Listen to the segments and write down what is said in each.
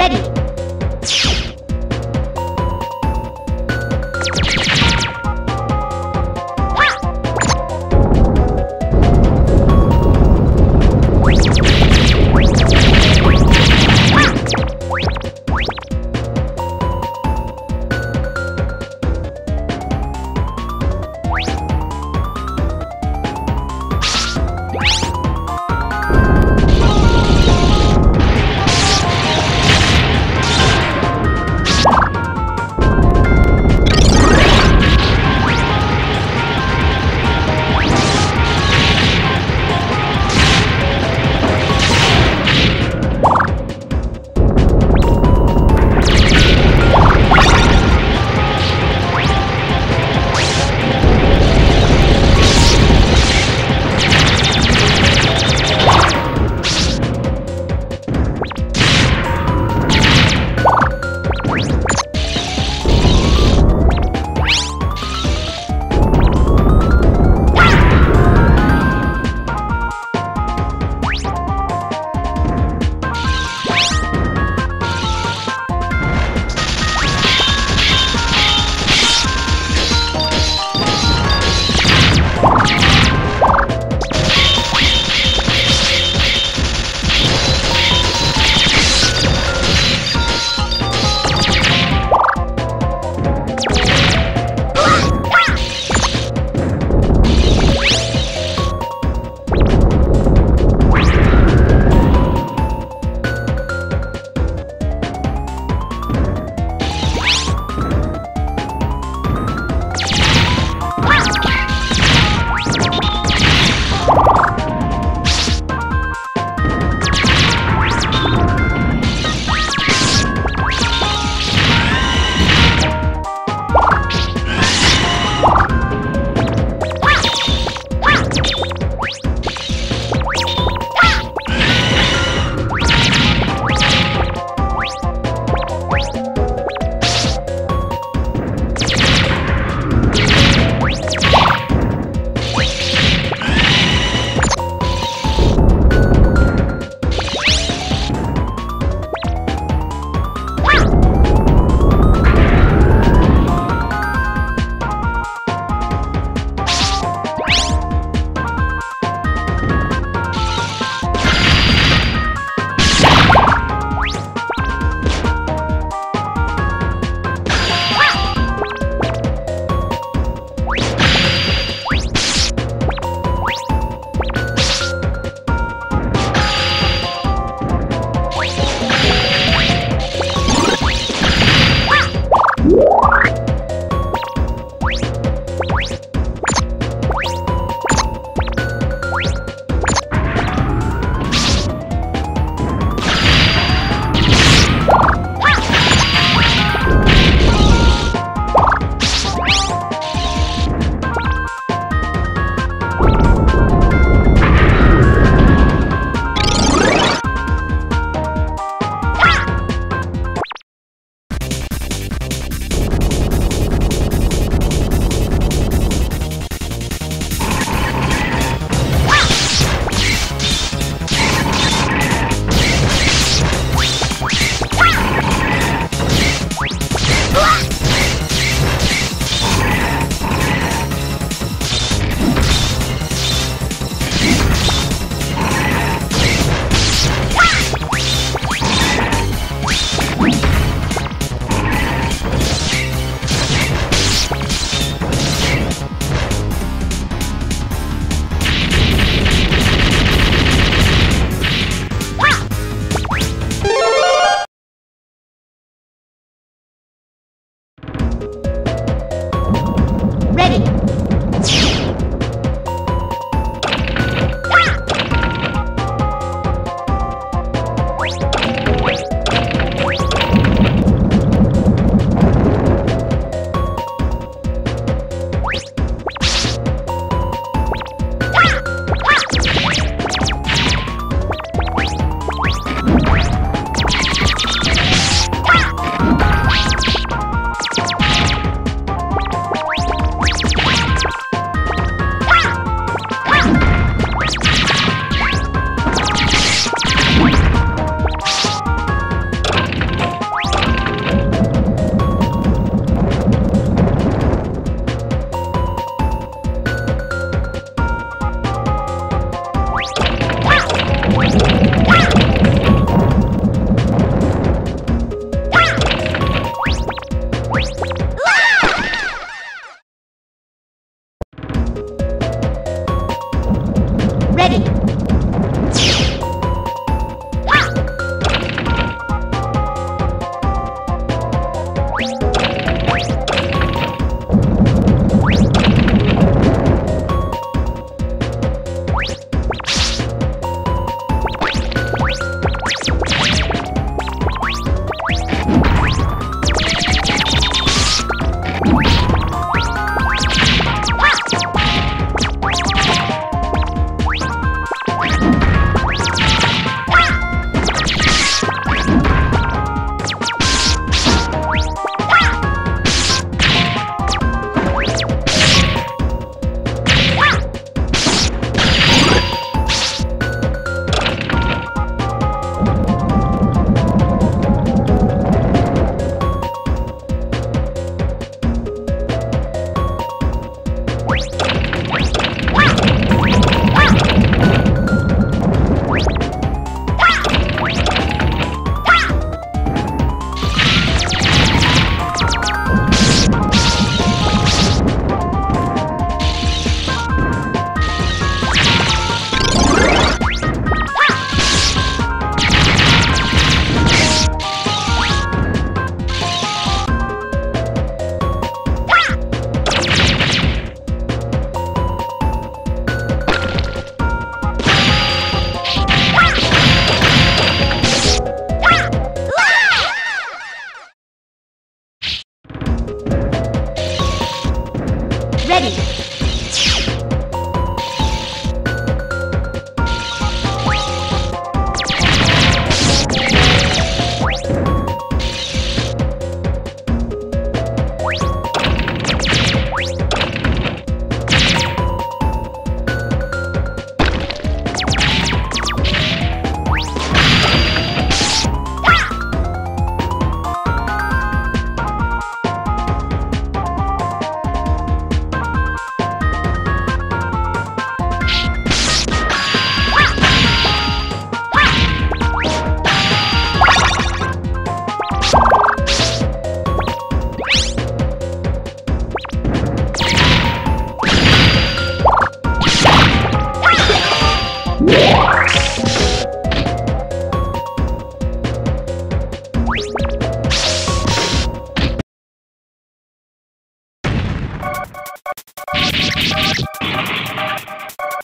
ready.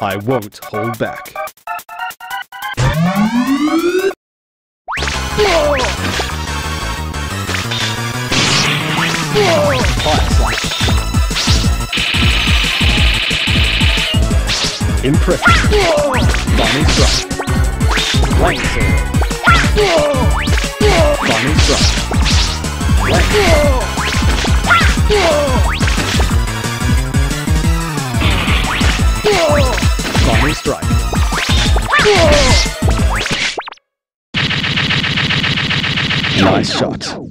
I won't hold back. Impressive. Bonnie strike. Light sword. Bonnie strike. Light sword. Bonnie strike. Nice shot.